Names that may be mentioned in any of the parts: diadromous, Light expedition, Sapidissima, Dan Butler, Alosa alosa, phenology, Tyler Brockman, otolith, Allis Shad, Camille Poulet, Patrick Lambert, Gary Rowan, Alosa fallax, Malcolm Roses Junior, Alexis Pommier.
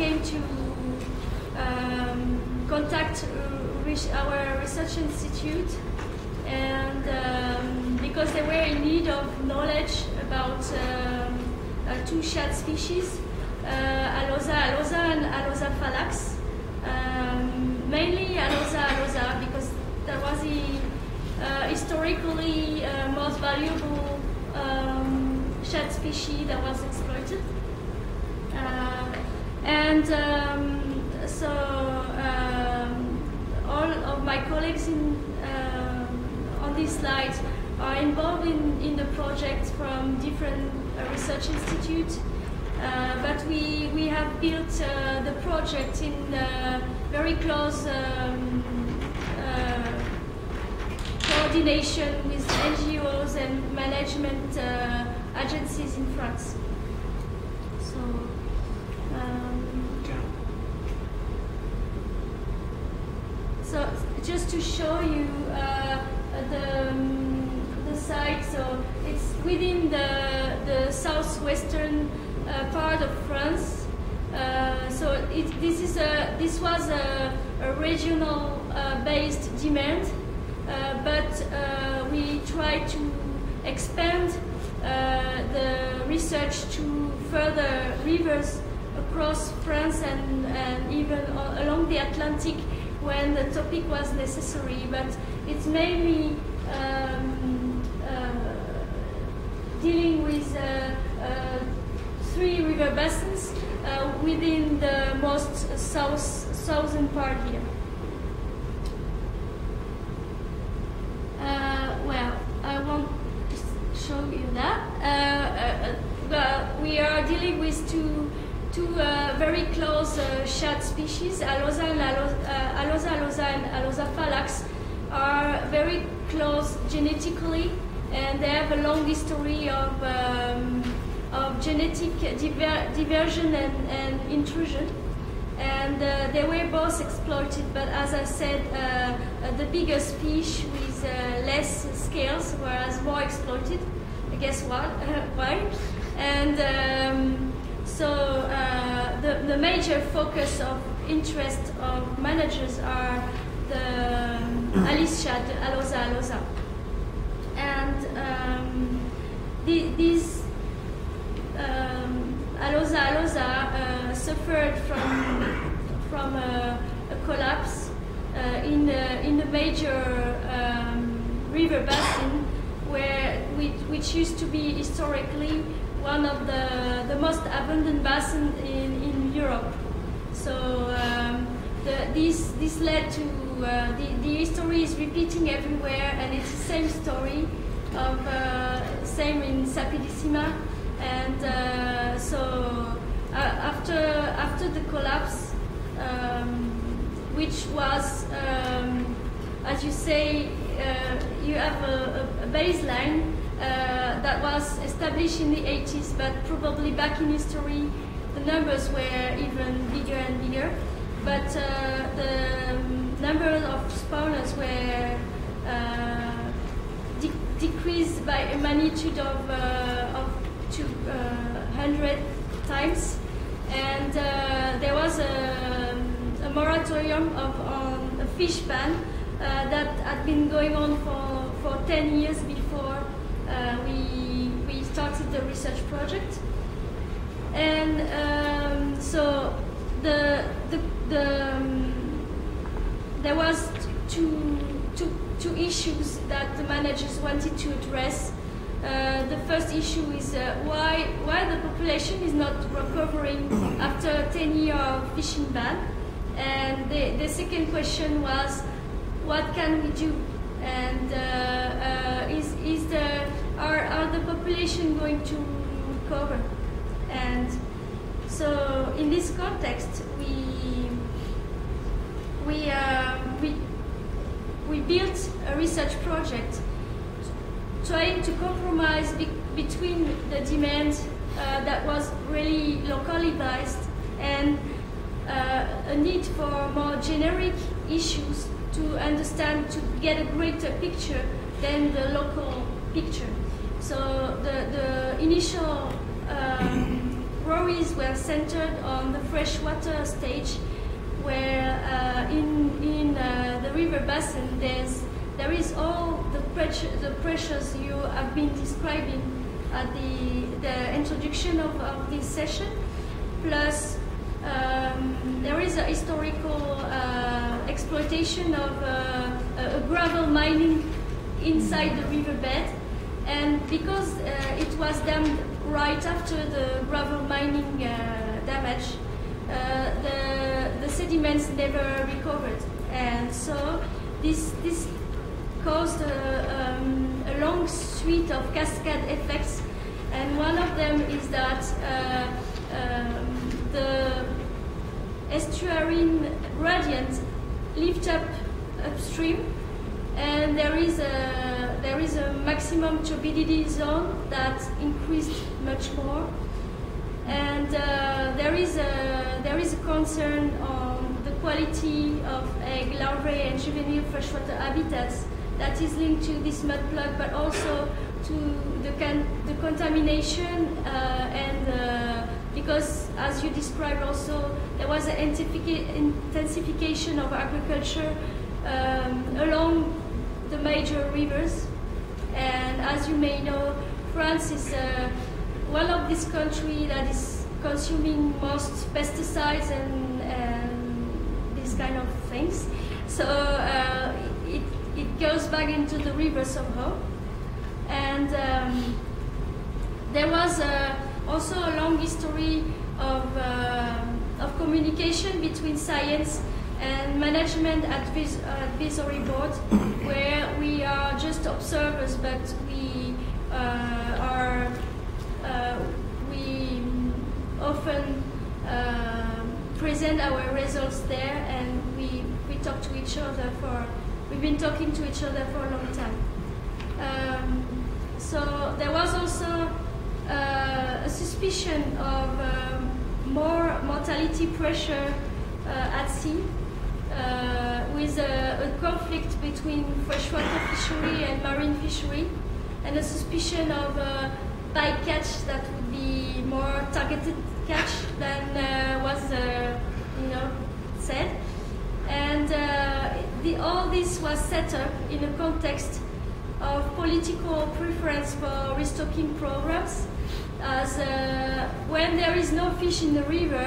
came to contact our research institute, and because they were in need of knowledge about two shad species, Alosa alosa and Alosa fallax. Mainly Alosa alosa, because that was the historically most valuable shad species that was exploited. All of my colleagues on this slide are involved in the project from different research institutes, but we have built the project in very close coordination with NGOs and management agencies in France. So. So just to show you the site, so it's within the southwestern part of France. So this was a regional based demand, but we try to expand the research to further rivers across France and even along the Atlantic when the topic was necessary, but it's mainly dealing with three river basins within the most southern part here. Well, I won't show you that. We are dealing with two very close shad species. Alosa alosa and Alosa fallax are very close genetically, and they have a long history of genetic diversion and intrusion. And they were both exploited, but as I said, the bigger fish with less scales, whereas more exploited. Guess what? Why? And So the major focus of interest of managers are the Allis Shad, Alosa alosa, and these Alosa alosa suffered from a collapse in the major river basin where which used to be historically one of the most abundant basins in Europe. So this led to the history is repeating everywhere, and it's the same story of same in Sapidissima. And so after the collapse, which was as you say, you have a baseline that was established in the 80s, but probably back in history the numbers were even bigger and bigger, but the number of spawners were decreased by a magnitude of 200 times, and there was a moratorium on a fish ban that had been going on for 10 years before we started the research project. And so there was two issues that the managers wanted to address. The first issue is why the population is not recovering after 10 years of fishing ban, and the second question was what can we do, and are the population going to recover? And so in this context, we built a research project trying to compromise between the demand that was really locally based and a need for more generic issues to understand, to get a greater picture than the local picture. So the initial worries were centered on the freshwater stage, where in the river basin there is all the pressures you have been describing at the introduction of this session, plus there is a historical exploitation of a gravel mining inside the riverbed, and because it was dammed right after the gravel mining damage, the sediments never recovered, and so this caused a long suite of cascade effects, and one of them is that the estuarine gradient lift up upstream, and there is a maximum turbidity zone that increased much more, and there is a concern on the quality of egg larvae and juvenile freshwater habitats that is linked to this mudslide, but also to the contamination because, as you described, also there was an intensification of agriculture along the major rivers, and as you may know, France is one of these countries that is consuming most pesticides and these kind of things. So it goes back into the river somehow, and there was also a long history of communication between science and management advisory board, where we are just observers, but we often present our results there, and we talk to each other we've been talking to each other for a long time. So there was also a suspicion of more mortality pressure at sea, with a conflict between freshwater fishery and marine fishery, and a suspicion of bycatch that would be more targeted catch than was said, and all this was set up in a context of political preference for restocking programs. As when there is no fish in the river,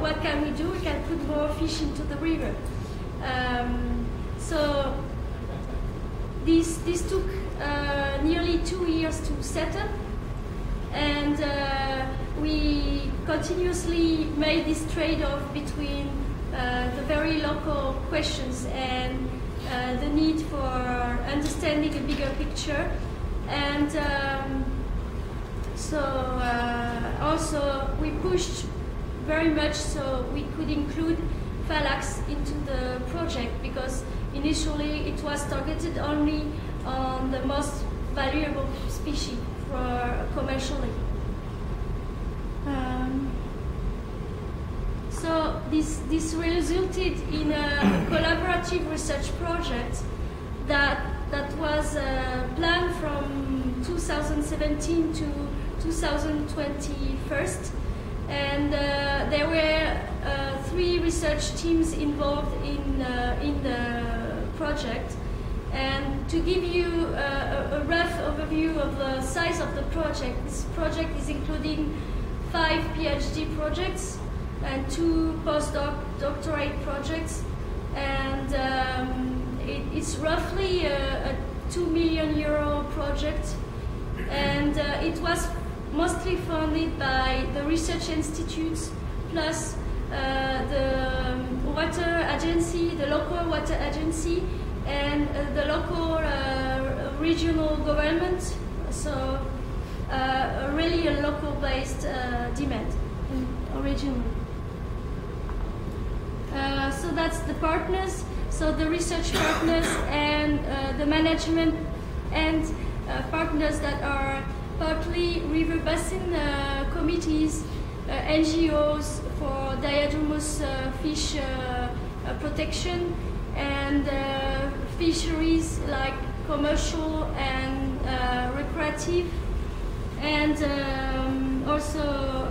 what can we do? We can put more fish into the river. So this took nearly 2 years to set up, and we continuously made this trade-off between the very local questions and the need for understanding a bigger picture, and also we pushed very much so we could include fallax into the project, because initially it was targeted only on the most valuable species for commercially. So this resulted in a collaborative research project that was planned from 2017 to 2021, and there were 3 research teams involved in the project. And to give you a rough overview of the size of the project, this project is including 5 PhD projects and 2 postdoctorate projects, and it's roughly a €2 million project, and it was mostly funded by the research institutes, plus the water agency, the local water agency, and the local regional government. So really a local-based demand originally. So that's the partners, so the research partners and the management and partners that are partly river basin committees, NGOs for diadromous fish protection, and fisheries like commercial and recreative, and also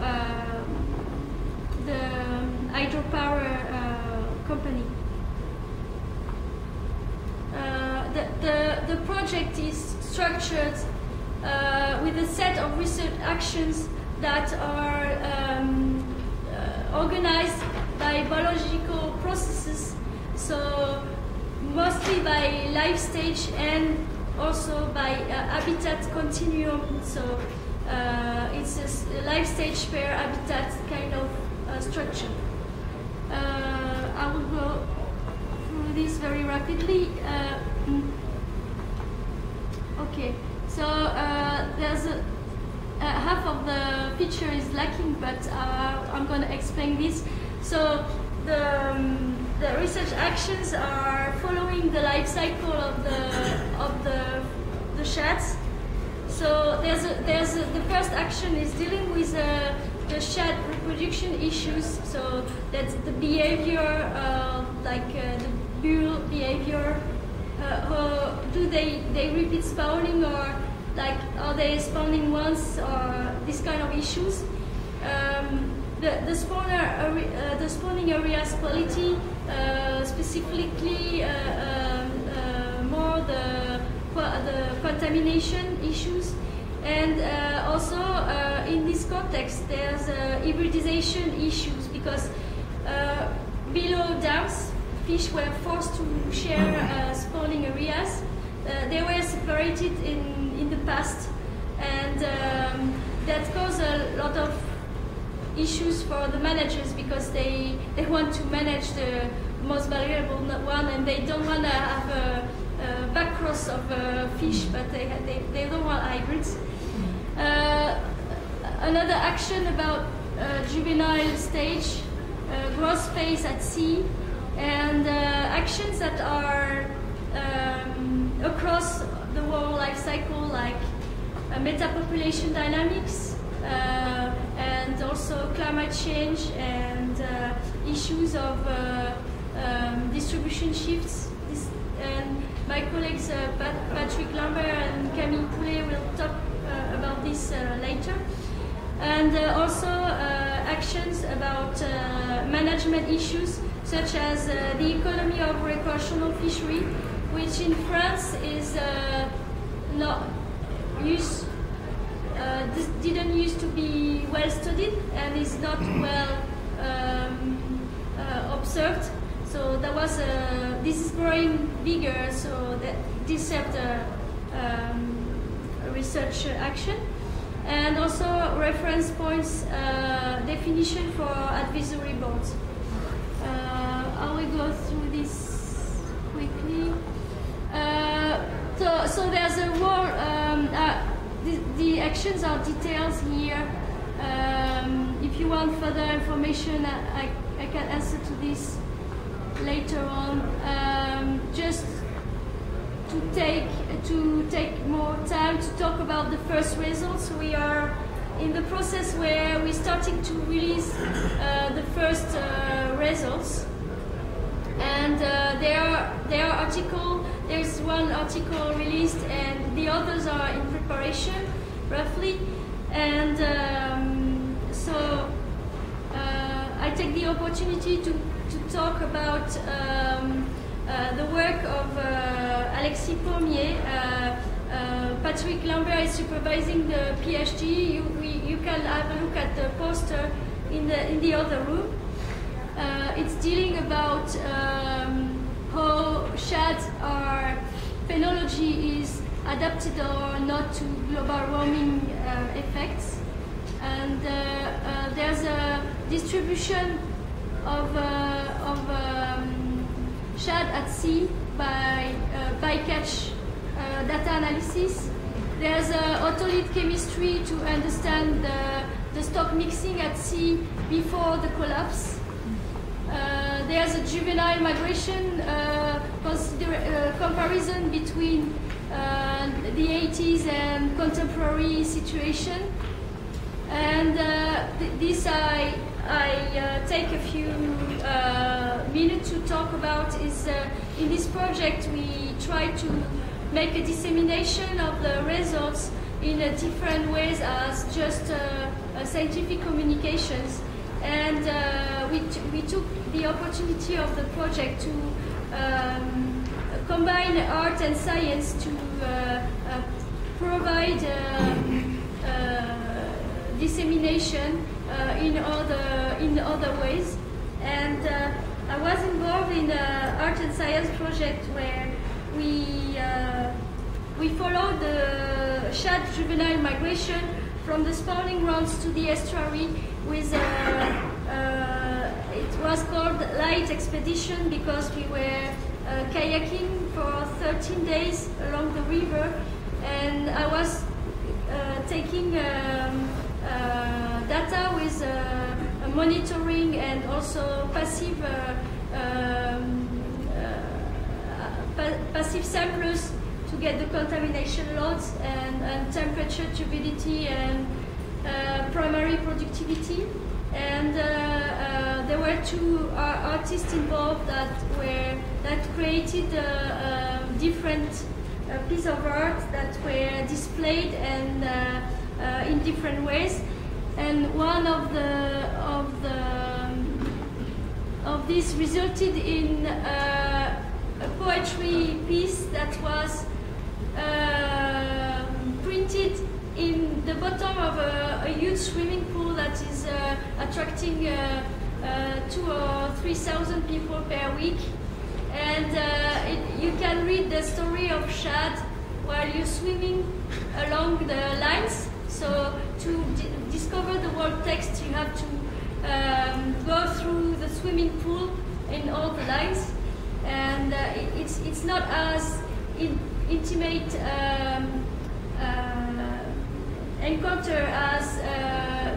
company. The project is structured with a set of research actions that are organized by biological processes, so mostly by life stage and also by habitat continuum. So it's a life stage per habitat kind of structure. I will go through this very rapidly. Okay, so there's half of the picture is lacking, but I'm going to explain this. So the research actions are following the life cycle of the shads. So the first action is dealing with the shad reproduction issues. So that's the behavior, the bull behavior. Do they repeat spawning, or like are they spawning once, or this kind of issues? The spawning area's quality, specifically more the contamination issues, and also in this context there's hybridization issues, because below dams fish were forced to share spawning areas. They were separated in the past, and that caused a lot of issues for the managers, because they want to manage the most valuable one, and they don't want to have a backcross of fish, but they don't want hybrids. Another action about juvenile stage, growth phase at sea, and actions that are across the whole life cycle, like metapopulation dynamics, and also climate change, and issues of distribution shifts. And my colleagues Patrick Lambert and Camille Poulet will talk about this later. And also actions about management issues, such as the economy of recreational fishery, which in France is not used, didn't used to be well studied, and is not well observed. So that was this is growing bigger, so that this set research action, and also reference points definition for advisory boards. I will go through this quickly. So there's a war. The actions are detailed here. If you want further information, I can answer to this later on. Just to take more time to talk about the first results. We are in the process where we're starting to release the first results, and there are articles. There's one article released, and the others are in preparation, roughly. And I take the opportunity to talk about the work of Alexis Pommier. Patrick Lambert is supervising the PhD. You can have a look at the poster in the other room. It's dealing about how shad phenology is adapted or not to global warming effects, and there's a distribution of shad at sea by bycatch data analysis. There's otolith chemistry to understand the stock mixing at sea before the collapse. There's a juvenile migration comparison between the 80s and contemporary situation, and this I take a few minutes to talk about. Is in this project we try to make a dissemination of the results in a different ways as just scientific communications, and we we took the opportunity of the project to combine art and science to provide dissemination in other ways. And I was involved in an art and science project where we followed the shad juvenile migration from the spawning grounds to the estuary with it was called Light Expedition because we were kayaking for 13 days along the river, and I was taking data with monitoring and also passive passive samplers to get the contamination loads and temperature, turbidity, and primary productivity. And there were two artists involved that created different pieces of art that were displayed and in different ways. And one of this resulted in a poetry piece that was printed in the bottom of a huge swimming pool that is attracting 2,000 or 3,000 people per week. And you can read the story of shad while you're swimming along the lines. So to discover the word text, you have to go through the swimming pool in all the lines. And it's not as intimate encounter as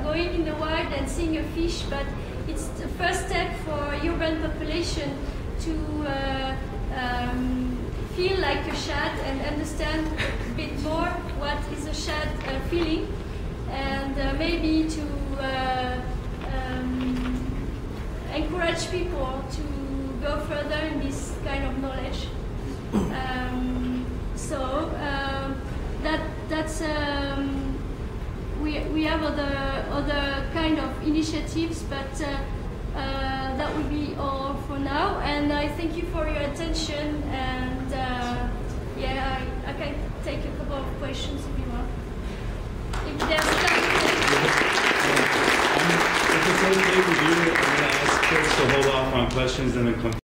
going in the wild and seeing a fish, but it's the first step for urban population to feel like a shad and understand a bit more what is a shad feeling, and maybe to encourage people to go further in this kind of knowledge. We have other kind of initiatives, but that would be all for now. And I thank you for your attention. And yeah, I can take a couple of questions if you want. If there's time. If it's okay with you, I'm going to ask Chris to hold off on questions and then come.